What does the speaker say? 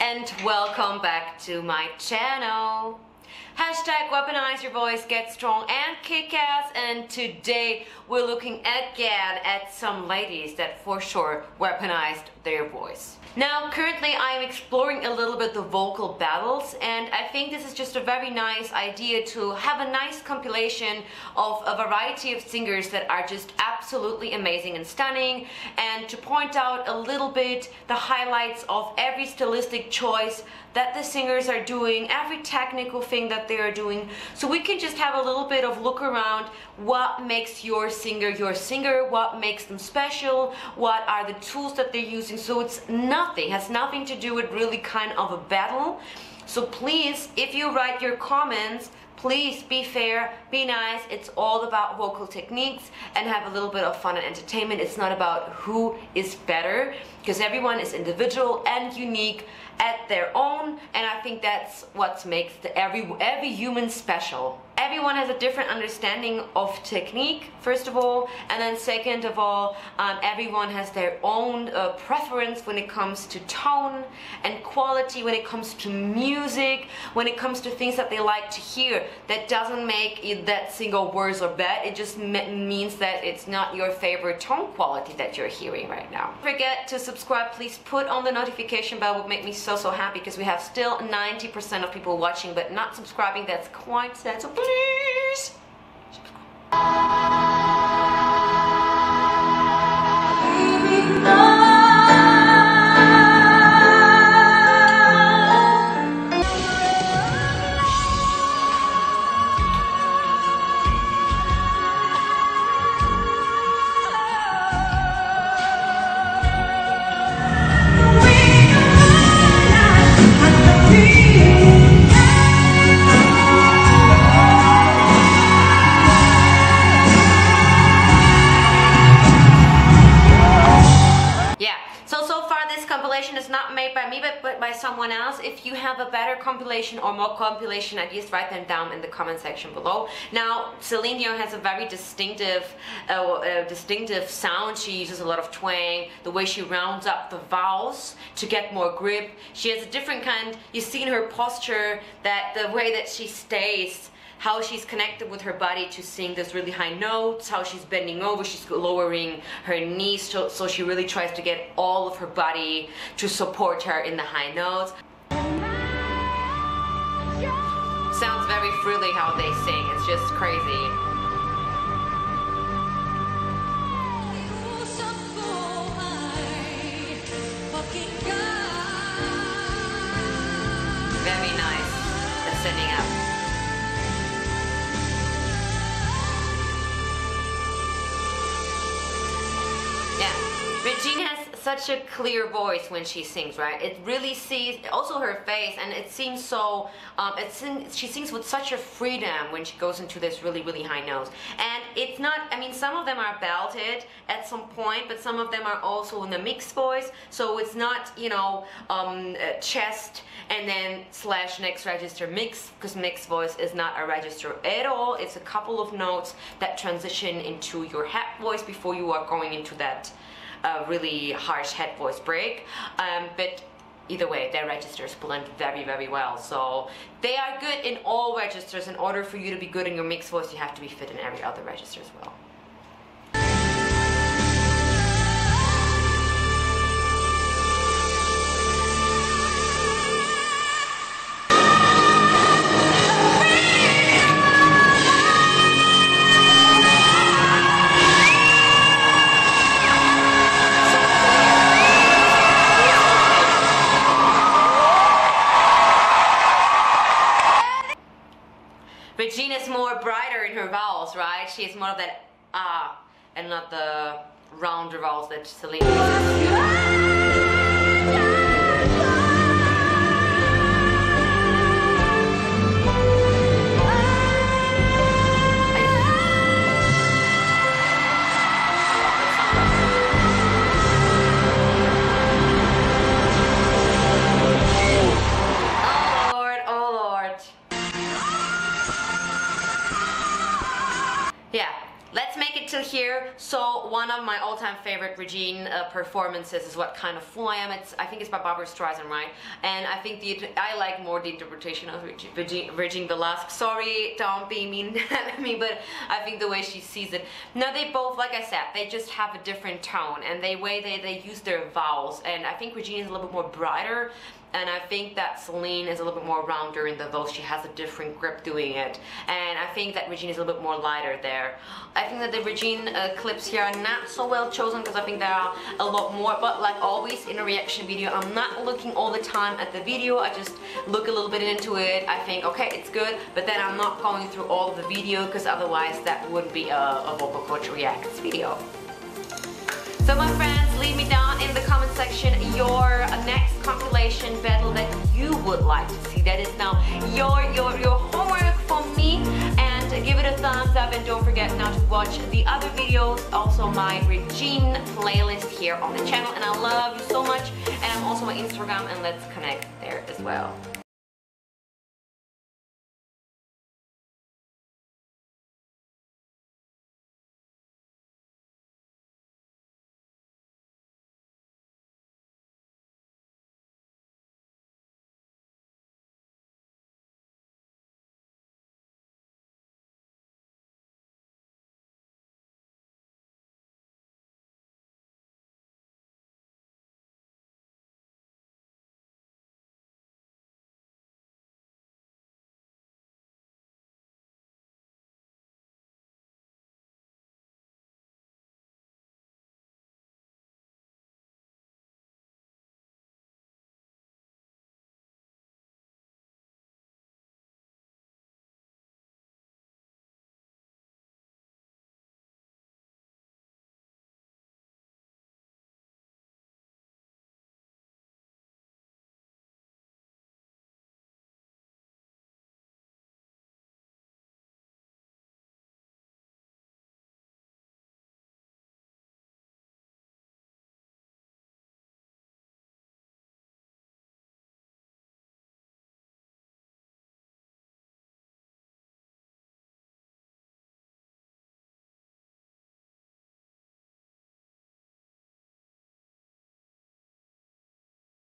and welcome back to my channel. Hashtag weaponize your voice, get strong and kick ass. And today we're looking again at some ladies that for sure weaponized their voice. Now currently I'm exploring a little bit the vocal battles, and I think this is just a very nice idea to have a nice compilation of a variety of singers that are just absolutely amazing and stunning, and to point out a little bit the highlights of every stylistic choice that the singers are doing, every technical thing that they are doing, so we can just have a little bit of look around what makes your singer, what makes them special, what are the tools that they're using. So it's nothing, has nothing to do with really kind of a battle. So please, if you write your comments, please be fair, be nice. It's all about vocal techniques and have a little bit of fun and entertainment. It's not about who is better, because everyone is individual and unique at their own, and I think that's what makes every human special. Everyone has a different understanding of technique, first of all, and then second of all, everyone has their own preference when it comes to tone and quality, when it comes to music, when it comes to things that they like to hear. That doesn't make that single worse or bad, it just means that it's not your favorite tone quality that you're hearing right now. Don't forget to subscribe, please put on the notification bell, it would make me so happy, because we have still 90% of people watching but not subscribing. That's quite sad, so please subscribe. Someone else. If you have a better compilation or more compilation ideas, write them down in the comment section below. Now Celine Dion has a very distinctive sound. She uses a lot of twang, the way she rounds up the vowels to get more grip. She has a different kind, you see in her posture, that the way that she stays, how she's connected with her body to sing those really high notes, how she's bending over, she's lowering her knees, so she really tries to get all of her body to support her in the high notes. Sounds very frilly how they sing, it's just crazy. Very nice, the sending up. Regine has such a clear voice when she sings, right? It really sees, also her face, and it seems so, she sings with such a freedom when she goes into this really, really high notes. And it's not, I mean, some of them are belted at some point, but some of them are also in the mixed voice, so it's not, you know, chest and then / next register mix, because mixed voice is not a register at all. It's a couple of notes that transition into your head voice before you are going into that a really harsh head voice break, but either way their registers blend very, very well, so they are good in all registers. In order for you to be good in your mixed voice, you have to be fit in every other register as well. Regine is more brighter in her vowels, right? She is more of that ah and not the rounder vowels that Celine still here. So one of my all-time favorite Regine performances is What Kind of Fool I Am. I think it's by Barbara Streisand, right? And I think I like more the interpretation of Regine Velasquez. Sorry, don't be mean at me, but I think the way she sees it. Now they both, like I said, they just have a different tone and the way they use their vowels. And I think Regine is a little bit more brighter. And I think that Celine is a little bit more rounder in the voice. She has a different grip doing it. And I think that Regine is a little bit more lighter there. I think that the Regine clips here are not so well chosen because I think there are a lot more. But like always in a reaction video, I'm not looking all the time at the video. I just look a little bit into it. I think, okay, it's good. But then I'm not going through all of the video because otherwise that wouldn't be a vocal coach reacts video. So my friends, leave me down in the comment section your next compilation battle that you would like to see. That is now your homework for me. And give it a thumbs up and don't forget now to watch the other videos, also my Regine playlist here on the channel. And I love you so much. And I'm also on Instagram and let's connect there as well.